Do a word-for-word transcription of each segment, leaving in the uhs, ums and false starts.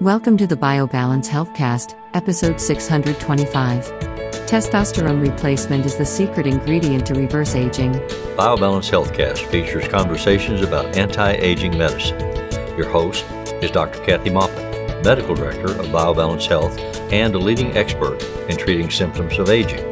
Welcome to the BioBalance HealthCast, episode six hundred twenty-five. Testosterone replacement is the secret ingredient to reverse aging. BioBalance HealthCast features conversations about anti-aging medicine. Your host is Doctor Kathy Maupin, Medical Director of BioBalance Health and a leading expert in treating symptoms of aging.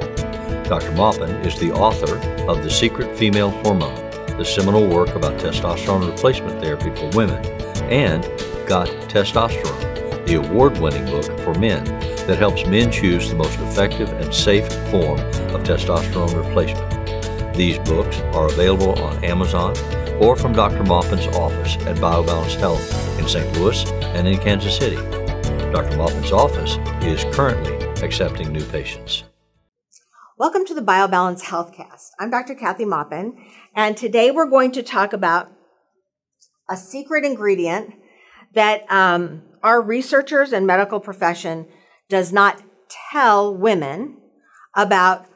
Doctor Maupin is the author of The Secret Female Hormone, the seminal work about testosterone replacement therapy for women, and Got Testosterone, the award-winning book for men that helps men choose the most effective and safe form of testosterone replacement. These books are available on Amazon or from Doctor Maupin's office at BioBalance Health in Saint Louis and in Kansas City. Doctor Maupin's office is currently accepting new patients. Welcome to the BioBalance HealthCast. I'm Doctor Kathy Maupin, and today we're going to talk about a secret ingredient that um, our researchers and medical profession does not tell women about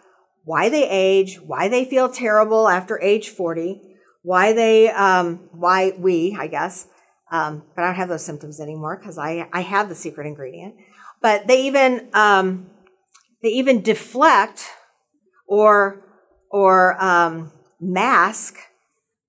why they age, why they feel terrible after age forty, why they, um, why we, I guess, um, but I don't have those symptoms anymore because I, I have the secret ingredient. But they even, um, they even deflect or, or um, mask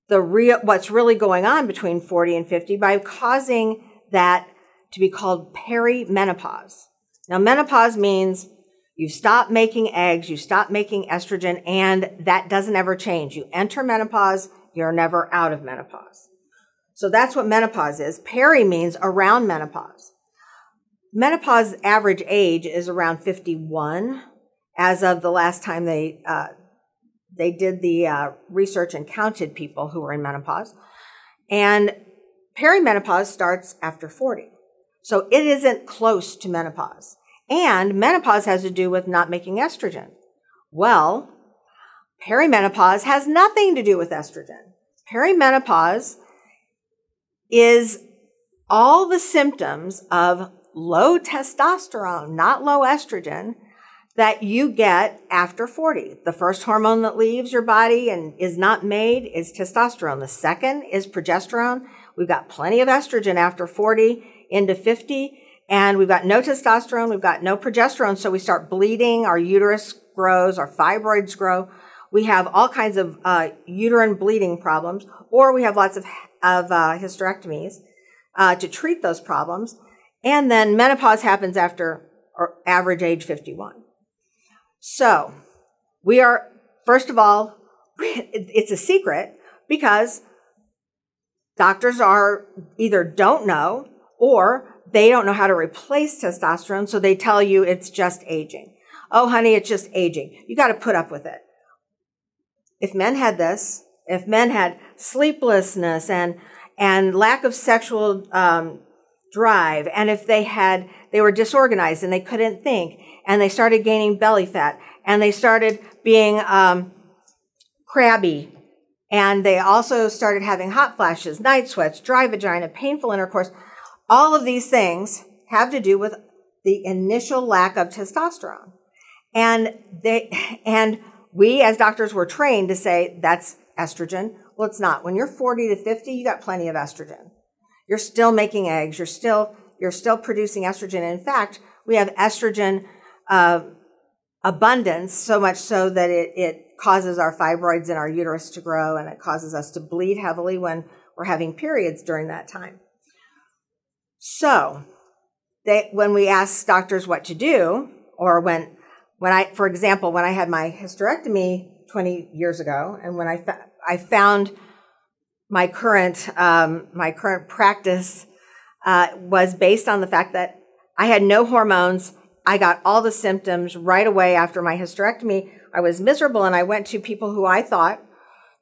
the real, what's really going on between forty and fifty by causing that to be called perimenopause. Now, menopause means you stop making eggs, you stop making estrogen, and that doesn't ever change. You enter menopause, you're never out of menopause. So that's what menopause is. Peri means around menopause. Menopause average age is around fifty-one as of the last time they uh, they did the uh, research and counted people who were in menopause. And perimenopause starts after forty. So it isn't close to menopause. And menopause has to do with not making estrogen. Well, perimenopause has nothing to do with estrogen. Perimenopause is all the symptoms of low testosterone, not low estrogen, that you get after forty. The first hormone that leaves your body and is not made is testosterone. The second is progesterone. We've got plenty of estrogen after forty. Into fifty, and we've got no testosterone, we've got no progesterone, so we start bleeding, our uterus grows, our fibroids grow, we have all kinds of uh, uterine bleeding problems, or we have lots of, of uh, hysterectomies uh, to treat those problems, and then menopause happens after or average age fifty-one. So we are, first of all, it's a secret because doctors are either don't know or they don't know how to replace testosterone, so they tell you it's just aging. Oh, honey, it's just aging. You got to put up with it. If men had this, if men had sleeplessness and and lack of sexual um, drive, and if they had they were disorganized and they couldn't think, and they started gaining belly fat, and they started being um, crabby, and they also started having hot flashes, night sweats, dry vagina, painful intercourse. All of these things have to do with the initial lack of testosterone. And they, and we as doctors were trained to say that's estrogen. Well, it's not. When you're forty to fifty, you got plenty of estrogen. You're still making eggs. You're still, you're still producing estrogen. And in fact, we have estrogen uh, abundance so much so that it, it causes our fibroids and our uterus to grow, and it causes us to bleed heavily when we're having periods during that time. So they, when we ask doctors what to do, or when, when I, for example, when I had my hysterectomy twenty years ago, and when I, I found my current, um, my current practice uh, was based on the fact that I had no hormones. I got all the symptoms right away after my hysterectomy. I was miserable, and I went to people who I thought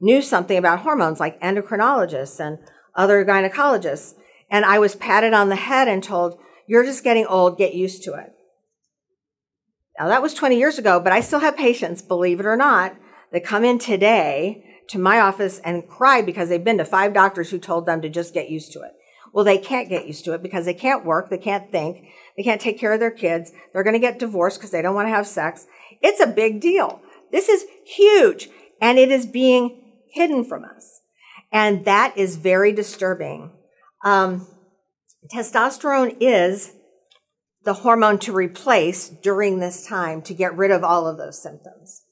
knew something about hormones, like endocrinologists and other gynecologists. And I was patted on the head and told, you're just getting old, get used to it. Now, that was twenty years ago, but I still have patients, believe it or not, that come in today to my office and cry because they've been to five doctors who told them to just get used to it. Well, they can't get used to it because they can't work, they can't think, they can't take care of their kids, they're going to get divorced because they don't want to have sex. It's a big deal. This is huge, and it is being hidden from us. And that is very disturbing. Um, testosterone is the hormone to replace during this time to get rid of all of those symptoms.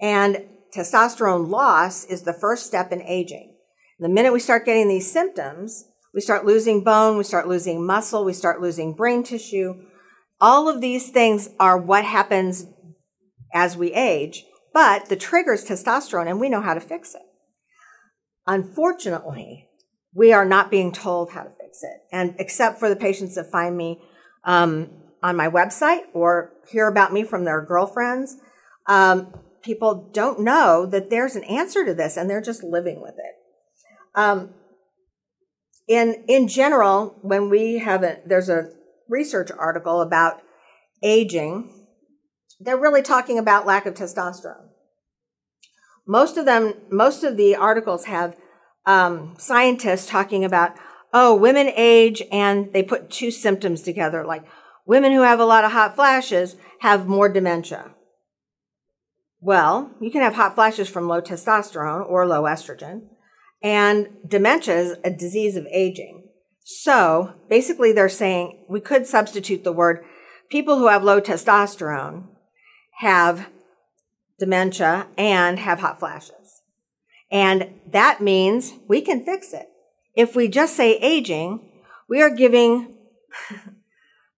And testosterone loss is the first step in aging. The minute we start getting these symptoms, we start losing bone, we start losing muscle, we start losing brain tissue. All of these things are what happens as we age, but the trigger is testosterone, and we know how to fix it. Unfortunately, we are not being told how to fix it, and except for the patients that find me um, on my website or hear about me from their girlfriends, um, people don't know that there's an answer to this, and they're just living with it. Um, in, in general, when we have a, there's a research article about aging, they're really talking about lack of testosterone. Most of them, most of the articles have um, scientists talking about, oh, women age, and they put two symptoms together, like women who have a lot of hot flashes have more dementia. Well, you can have hot flashes from low testosterone or low estrogen. And dementia is a disease of aging. So basically they're saying we could substitute the word people who have low testosterone have dementia and have hot flashes. And that means we can fix it. If we just say aging, we are giving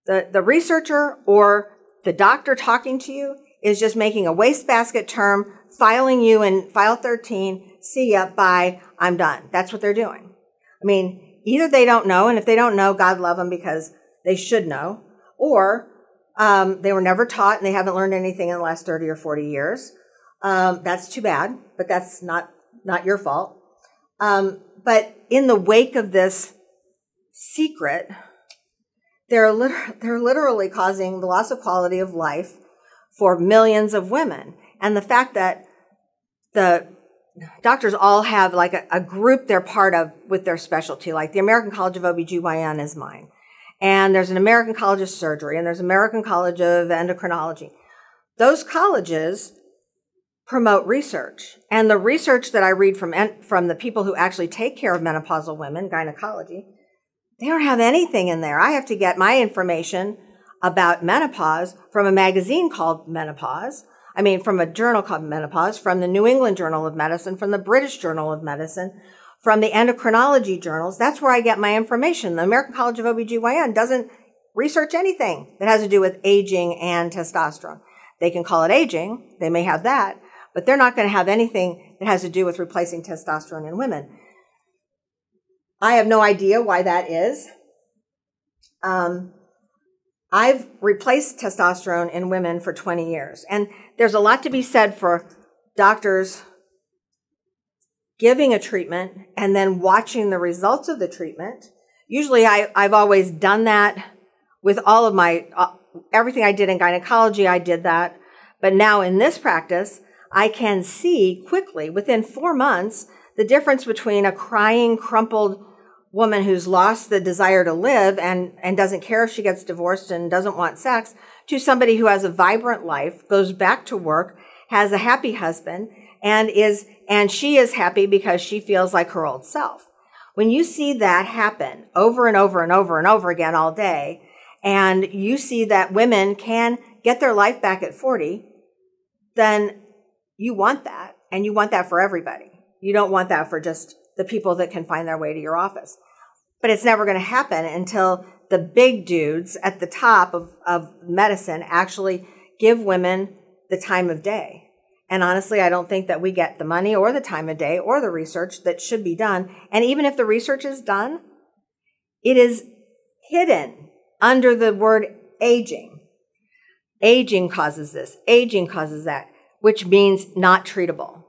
the, the researcher or the doctor talking to you is just making a wastebasket term, filing you in file thirteen, see ya, bye, I'm done. That's what they're doing. I mean, either they don't know, and if they don't know, God love them because they should know, or um, they were never taught and they haven't learned anything in the last thirty or forty years. Um, that's too bad, but that's not, not your fault. Um, but in the wake of this secret, they're, lit- they're literally causing the loss of quality of life for millions of women. And the fact that the doctors all have like a, a group they're part of with their specialty, like the American College of O B G Y N is mine. And there's an American College of Surgery, and there's American College of Endocrinology. Those colleges promote research. And the research that I read from, from the people who actually take care of menopausal women, gynecology, they don't have anything in there. I have to get my information about menopause from a magazine called Menopause, I mean, from a journal called Menopause, from the New England Journal of Medicine, from the British Journal of Medicine, from the endocrinology journals. That's where I get my information. The American College of O B G Y N doesn't research anything that has to do with aging and testosterone. They can call it aging. They may have that, but they're not going to have anything that has to do with replacing testosterone in women. I have no idea why that is. Um... I've replaced testosterone in women for twenty years. And there's a lot to be said for doctors giving a treatment and then watching the results of the treatment. Usually I, I've always done that with all of my, uh, everything I did in gynecology, I did that. But now in this practice, I can see quickly, within four months, the difference between a crying, crumpled woman who's lost the desire to live and, and doesn't care if she gets divorced and doesn't want sex, to somebody who has a vibrant life, goes back to work, has a happy husband, and is, and she is happy because she feels like her old self. When you see that happen over and over and over and over again all day, and you see that women can get their life back at forty, then you want that, and you want that for everybody. You don't want that for just the people that can find their way to your office. But it's never going to happen until the big dudes at the top of, of medicine actually give women the time of day. And honestly, I don't think that we get the money or the time of day or the research that should be done. And even if the research is done, it is hidden under the word aging. Aging causes this. Aging causes that, which means not treatable.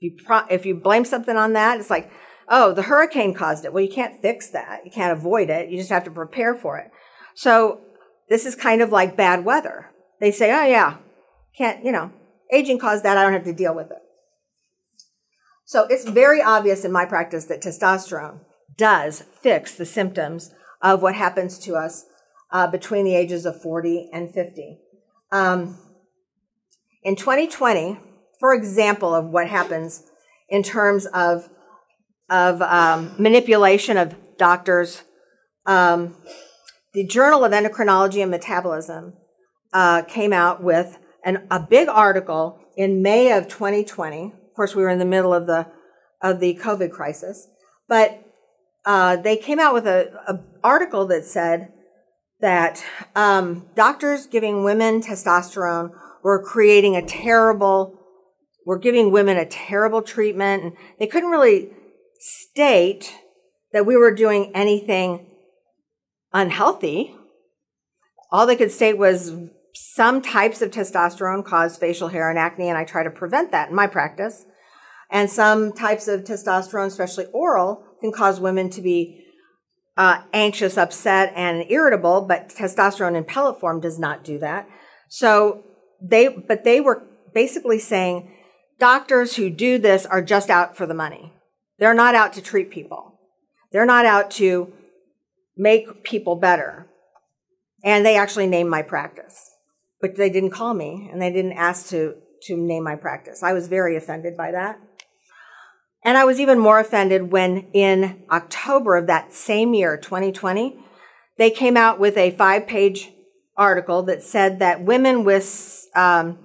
If you, pro- if you blame something on that, it's like, oh, the hurricane caused it. Well, you can't fix that. You can't avoid it. You just have to prepare for it. So this is kind of like bad weather. They say, oh, yeah, can't, you know, aging caused that. I don't have to deal with it. So it's very obvious in my practice that testosterone does fix the symptoms of what happens to us uh, between the ages of forty and fifty. Um, in twenty twenty, for example, of what happens in terms of of um, manipulation of doctors, um, the Journal of Endocrinology and Metabolism uh, came out with an, a big article in May of twenty twenty. Of course, we were in the middle of the of the COVID crisis, but uh, they came out with a, a article that said that um, doctors giving women testosterone were creating a terrible, were giving women a terrible treatment, and they couldn't really state that we were doing anything unhealthy. All they could state was some types of testosterone cause facial hair and acne, and I try to prevent that in my practice. And some types of testosterone, especially oral, can cause women to be uh, anxious, upset, and irritable, but testosterone in pellet form does not do that. So they, but they were basically saying doctors who do this are just out for the money. They're not out to treat people. They're not out to make people better. And they actually named my practice, but they didn't call me and they didn't ask to, to name my practice. I was very offended by that. And I was even more offended when in October of that same year, twenty twenty, they came out with a five-page article that said that women with um,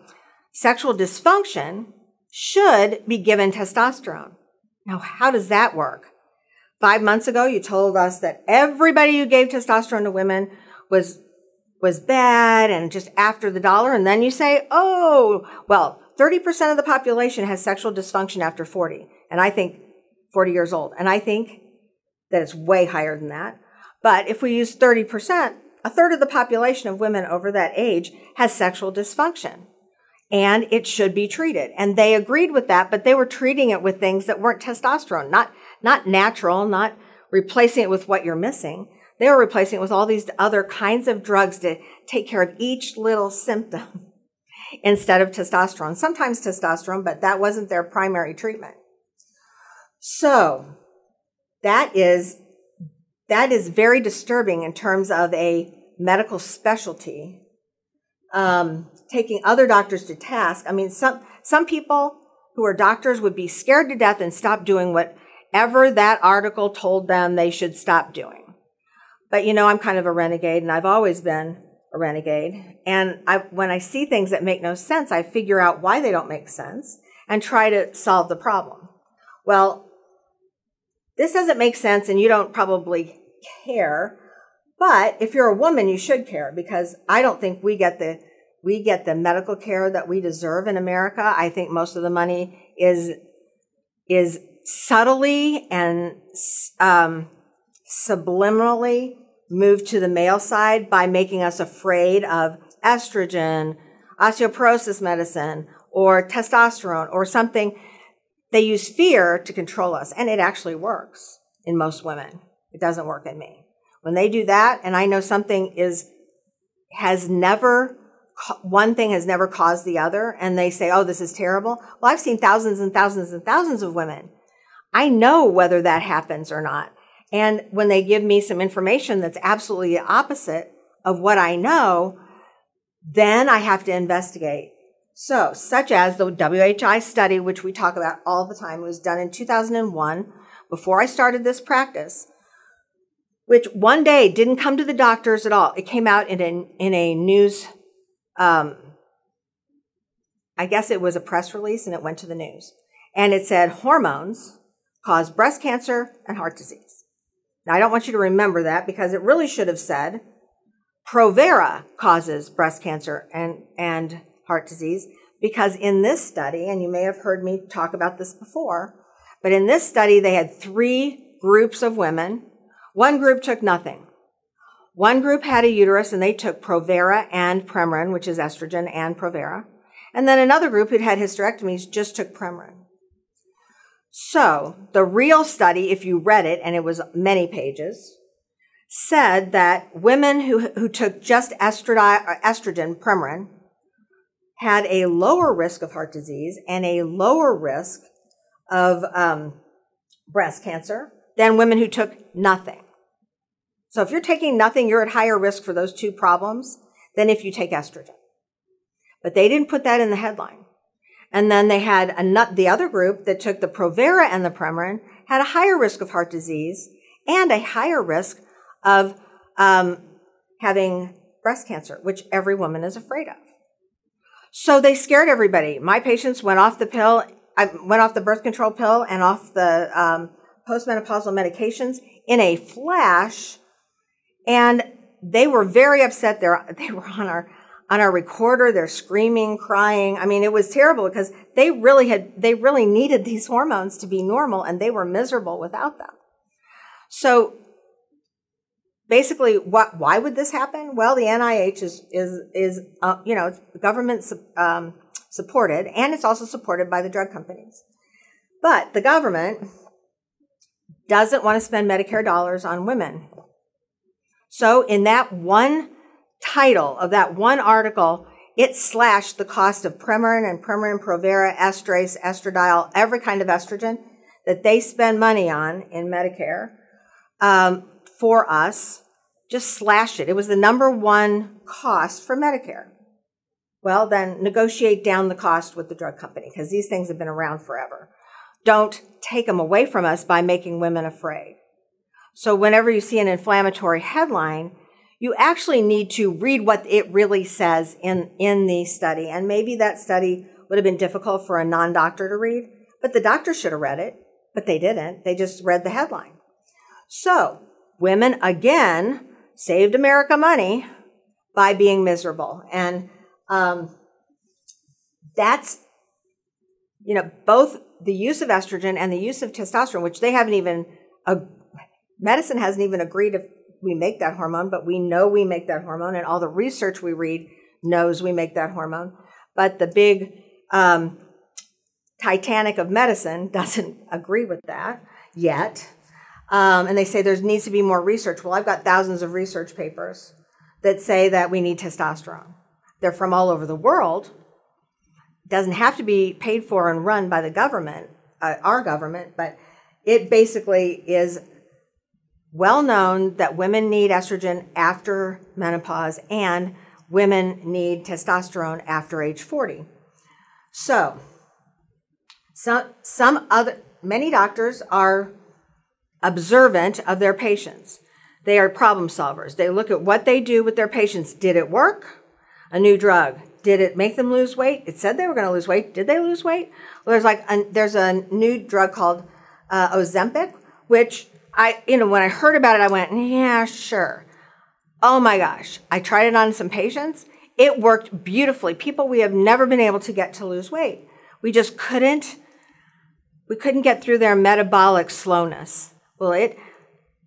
sexual dysfunction should be given testosterone. Now, how does that work? Five months ago, you told us that everybody who gave testosterone to women was was bad and just after the dollar. And then you say, oh, well, thirty percent of the population has sexual dysfunction after forty. And I think forty years old. And I think that it's way higher than that. But if we use thirty percent, a third of the population of women over that age has sexual dysfunction. And it should be treated. And they agreed with that, but they were treating it with things that weren't testosterone, not not natural, not replacing it with what you're missing. They were replacing it with all these other kinds of drugs to take care of each little symptom instead of testosterone. Sometimes testosterone, but that wasn't their primary treatment. So that is, that is very disturbing in terms of a medical specialty, um, taking other doctors to task. I mean, some, some people who are doctors would be scared to death and stop doing whatever that article told them they should stop doing. But, you know, I'm kind of a renegade, and I've always been a renegade. And I, when I see things that make no sense, I figure out why they don't make sense and try to solve the problem. Well, this doesn't make sense, and you don't probably care. But if you're a woman, you should care, because I don't think we get the, we get the medical care that we deserve in America. I think most of the money is, is subtly and um, subliminally moved to the male side by making us afraid of estrogen, osteoporosis medicine, or testosterone, or something. They use fear to control us, and it actually works in most women. It doesn't work in me. When they do that, and I know something is, has never, one thing has never caused the other, and they say, oh, this is terrible. Well, I've seen thousands and thousands and thousands of women. I know whether that happens or not. And when they give me some information that's absolutely the opposite of what I know, then I have to investigate. So, such as the W H I study, which we talk about all the time, was done in two thousand one, before I started this practice, which one day didn't come to the doctors at all. It came out in a, in a news, um, I guess it was a press release, and it went to the news. And it said hormones cause breast cancer and heart disease. Now, I don't want you to remember that, because it really should have said Provera causes breast cancer and, and heart disease, because in this study, and you may have heard me talk about this before, but in this study, they had three groups of women. One group took nothing. One group had a uterus, and they took Provera and Premarin, which is estrogen and Provera. And then another group who'd had hysterectomies just took Premarin. So the real study, if you read it, and it was many pages, said that women who, who took just estradi- estrogen, Premarin, had a lower risk of heart disease and a lower risk of um, breast cancer than women who took nothing. So if you're taking nothing, you're at higher risk for those two problems than if you take estrogen. But they didn't put that in the headline. And then they had a, the other group that took the Provera and the Premarin had a higher risk of heart disease and a higher risk of um, having breast cancer, which every woman is afraid of. So they scared everybody. My patients went off the pill, I went off the birth control pill and off the um, postmenopausal medications in a flash, and they were very upset. They're, they were on our on our recorder. They're screaming, crying. I mean, it was terrible because they really had they really needed these hormones to be normal, and they were miserable without them. So basically, what why would this happen? Well, the N I H is is is uh, you know, government um, supported, and it's also supported by the drug companies. But the government doesn't want to spend Medicare dollars on women. So in that one title of that one article, it slashed the cost of Premarin and Premarin, Provera, Estrace, Estradiol, every kind of estrogen that they spend money on in Medicare um, for us, just slashed it. It was the number one cost for Medicare. Well, then negotiate down the cost with the drug company, because these things have been around forever. Don't take them away from us by making women afraid. So whenever you see an inflammatory headline, you actually need to read what it really says in, in the study. And maybe that study would have been difficult for a non-doctor to read, but the doctor should have read it, but they didn't. They just read the headline. So women, again, saved America money by being miserable. And um, that's, you know, both the use of estrogen and the use of testosterone, which they haven't even, uh, medicine hasn't even agreed if we make that hormone, but we know we make that hormone, and all the research we read knows we make that hormone. But the big um, Titanic of medicine doesn't agree with that yet. Um, and they say there needs to be more research. Well, I've got thousands of research papers that say that we need testosterone. They're from all over the world. Doesn't have to be paid for and run by the government, uh, our government, but it basically is well known that women need estrogen after menopause and women need testosterone after age forty. So, some, some other, many doctors are observant of their patients. They are problem solvers. They look at what they do with their patients. Did it work? A new drug. Did it make them lose weight? It said they were going to lose weight. Did they lose weight? Well, there's like a, there's a new drug called uh, Ozempic, which I, you know, when I heard about it, I went, yeah, sure. Oh my gosh. I tried it on some patients. It worked beautifully. People we have never been able to get to lose weight. We just couldn't, we couldn't get through their metabolic slowness. Well, it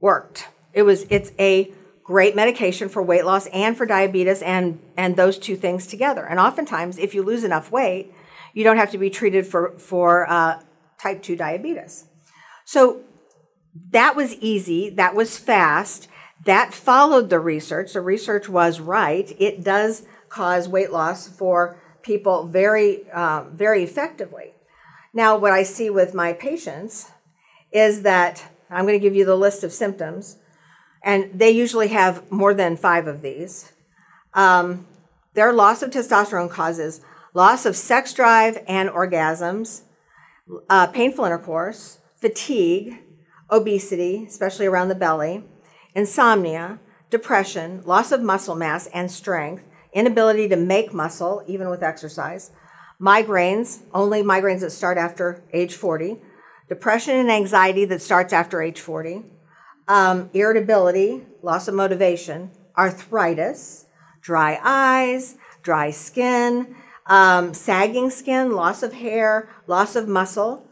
worked. It was, it's a great medication for weight loss and for diabetes, and, and those two things together. And oftentimes, if you lose enough weight, you don't have to be treated for, for uh, type two diabetes. So that was easy. That was fast. That followed the research. The research was right. It does cause weight loss for people very, uh, very effectively. Now, what I see with my patients is that I'm going to give you the list of symptoms. And they usually have more than five of these. Um, their loss of testosterone causes loss of sex drive and orgasms, uh, painful intercourse, fatigue, obesity, especially around the belly, insomnia, depression, loss of muscle mass and strength, inability to make muscle, even with exercise, migraines, only migraines that start after age forty, depression and anxiety that starts after age forty, Um, irritability, loss of motivation, arthritis, dry eyes, dry skin, um, sagging skin, loss of hair, loss of muscle.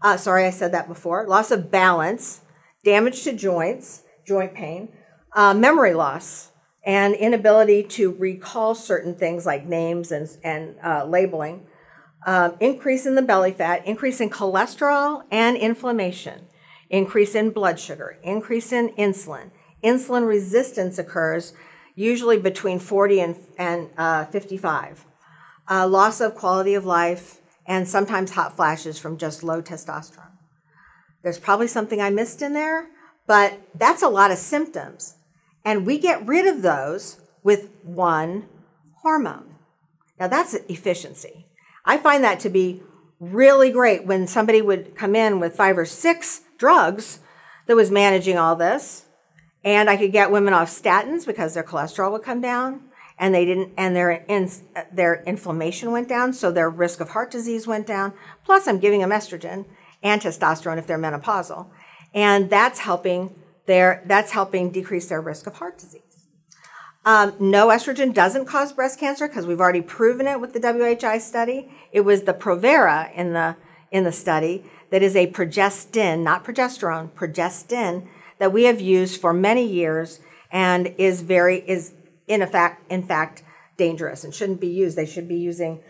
Uh, sorry, I said that before. Loss of balance, damage to joints, joint pain, uh, memory loss, and inability to recall certain things like names and, and uh, labeling. Um, increase in the belly fat, increase in cholesterol and inflammation. Increase in blood sugar, increase in insulin. Insulin resistance occurs usually between forty and, and uh, fifty-five. Uh, loss of quality of life, and sometimes hot flashes from just low testosterone. There's probably something I missed in there, but that's a lot of symptoms. And we get rid of those with one hormone. Now that's efficiency. I find that to be really great when somebody would come in with five or six drugs that was managing all this, And I could get women off statins because their cholesterol would come down, and they didn't, and their in, their inflammation went down, so their risk of heart disease went down. Plus, I'm giving them estrogen and testosterone if they're menopausal, and that's helping their that's helping decrease their risk of heart disease. Um, no, estrogen doesn't cause breast cancer because we've already proven it with the W H I study. It was the Provera in the in the study that is a progestin, not progesterone, progestin, that we have used for many years and is very, is in fact, in fact dangerous and shouldn't be used. They should be using,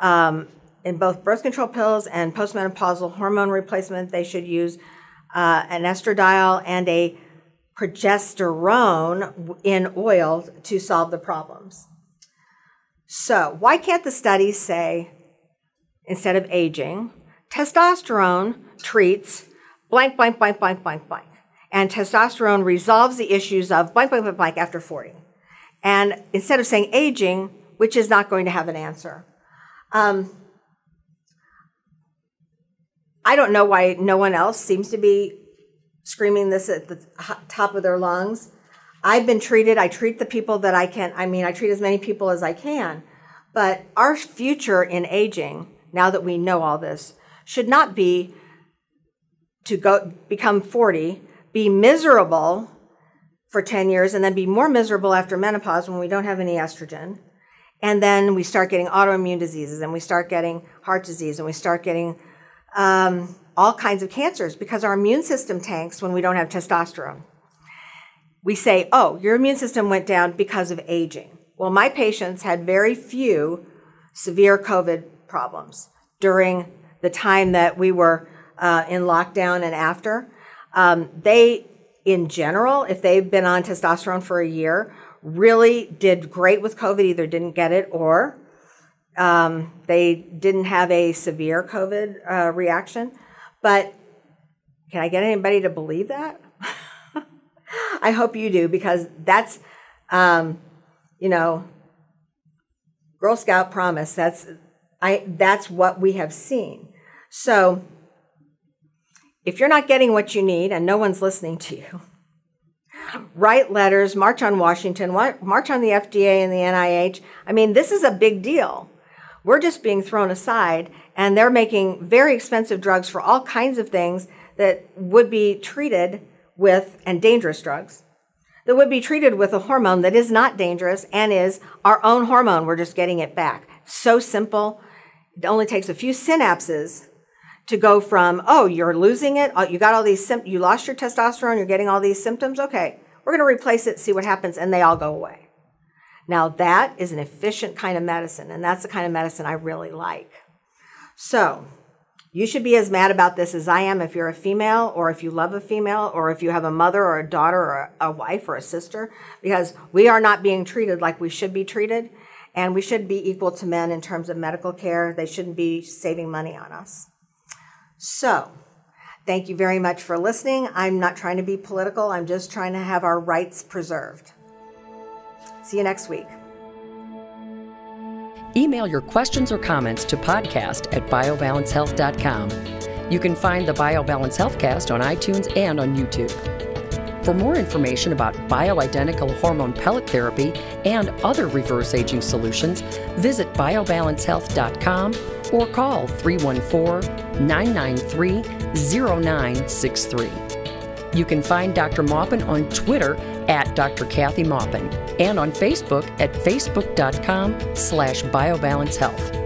um, in both birth control pills and postmenopausal hormone replacement, they should use uh, an estradiol and a progesterone in oil to solve the problems. So why can't the studies say, instead of aging, testosterone treats blank, blank, blank, blank, blank, blank, and testosterone resolves the issues of blank, blank, blank, blank after forty. And instead of saying aging, which is not going to have an answer. Um, I don't know why no one else seems to be screaming this at the top of their lungs. I've been treated, I treat the people that I can, I mean, I treat as many people as I can, but our future in aging, now that we know all this, should not be to go become forty, be miserable for ten years and then be more miserable after menopause when we don't have any estrogen. And then we start getting autoimmune diseases and we start getting heart disease and we start getting um, all kinds of cancers because our immune system tanks when we don't have testosterone. We say, oh, your immune system went down because of aging. Well, my patients had very few severe COVID problems during the time that we were uh, in lockdown and after. Um, they, in general, if they've been on testosterone for a year, really did great with COVID, either didn't get it or um, they didn't have a severe COVID uh, reaction. But can I get anybody to believe that? I hope you do, because that's, um, you know, Girl Scout promise. That's, I, that's what we have seen. So if you're not getting what you need and no one's listening to you, write letters, march on Washington, march on the F D A and the N I H. I mean, this is a big deal. We're just being thrown aside, and they're making very expensive drugs for all kinds of things that would be treated with, and dangerous drugs, that would be treated with a hormone that is not dangerous and is our own hormone. We're just getting it back. So simple. It only takes a few synapses to go from, oh, you're losing it, you got all these symptoms, you lost your testosterone, you're getting all these symptoms, okay, we're going to replace it, see what happens, and they all go away. Now, that is an efficient kind of medicine, and that's the kind of medicine I really like. So you should be as mad about this as I am if you're a female, or if you love a female, or if you have a mother or a daughter or a wife or a sister, because we are not being treated like we should be treated, and we should be equal to men in terms of medical care. They shouldn't be saving money on us. So, thank you very much for listening. I'm not trying to be political. I'm just trying to have our rights preserved. See you next week. Email your questions or comments to podcast at biobalance health dot com. You can find the BioBalance HealthCast on iTunes and on YouTube. For more information about bioidentical hormone pellet therapy and other reverse aging solutions, visit biobalance health dot com or call three one four, nine nine three, zero nine six three. You can find Doctor Maupin on Twitter at Doctor Kathy Maupin and on Facebook at facebook dot com slash biobalance health.